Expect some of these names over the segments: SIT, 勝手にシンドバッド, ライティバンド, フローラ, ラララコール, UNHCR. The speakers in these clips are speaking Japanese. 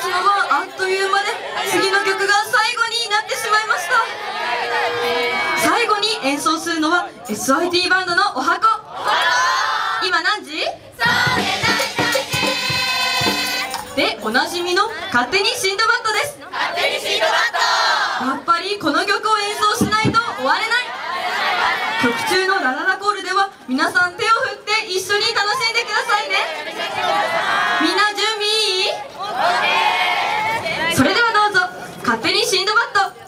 ちのはあっという間で次の曲が最後になってしまいました。最後に演奏するのは SIT バンドのおはこ。今何時？でおなじみの勝手にシンドバッドです。勝手にシンドバッド、やっぱりこの曲を演奏しないと終われない。曲中のラララコールでは皆さん手を振って一緒に楽しんでくださいね。みんな準備いい？それではどうぞ、勝手にシンドバッド。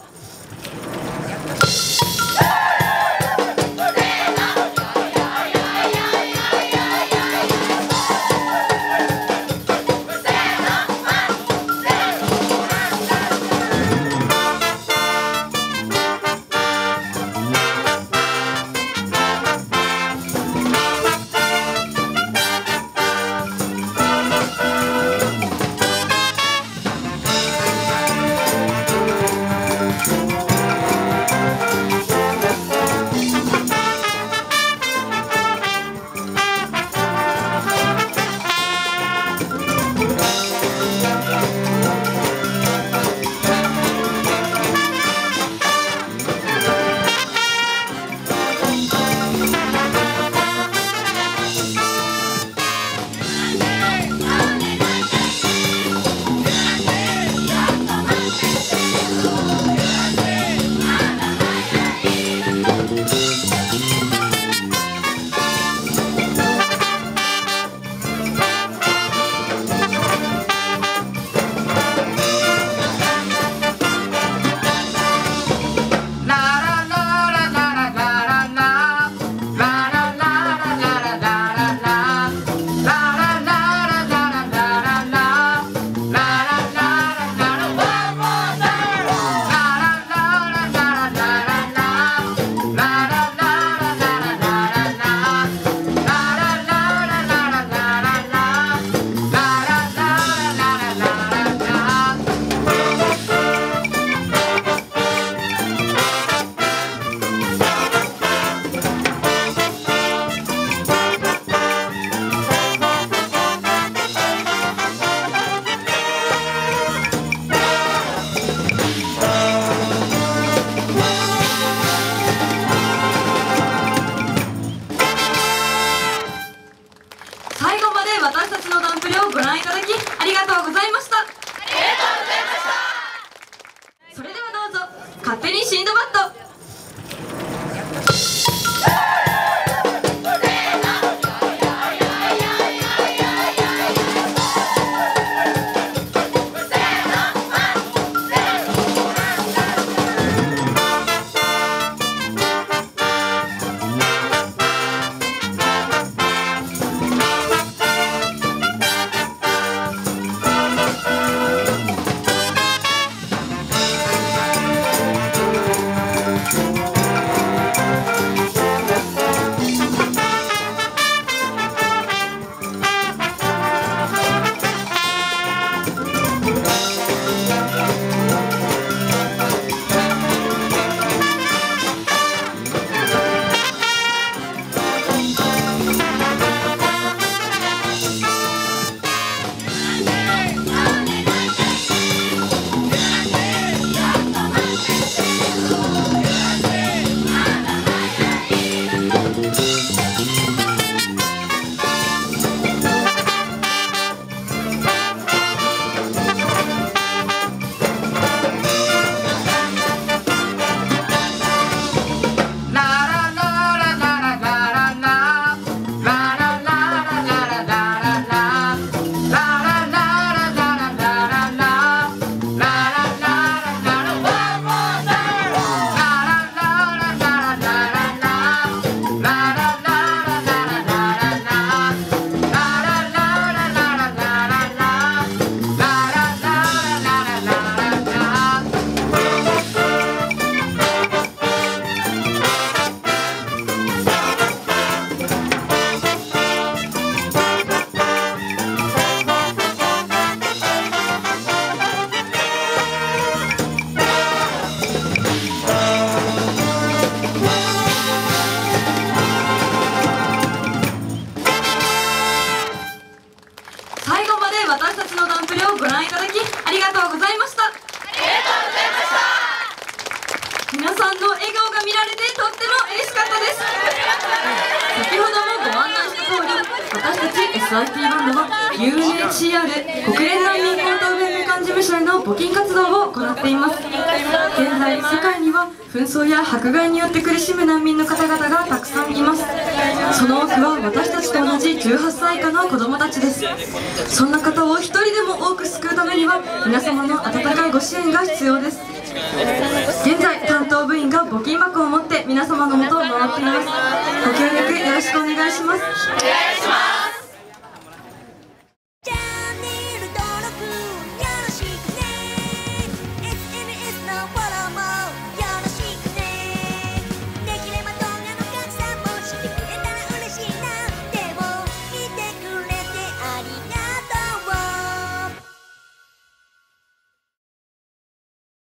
ライティバンドは UNHCR 国連難民高等弁務官事務所への募金活動を行っています。現在世界には紛争や迫害によって苦しむ難民の方々がたくさんいます。その多くは私たちと同じ18歳以下の子どもたちです。そんな方を一人でも多く救うためには皆様の温かいご支援が必要です。現在担当部員が募金箱を持って皆様の元を回っています。ご協力よろしくお願いします。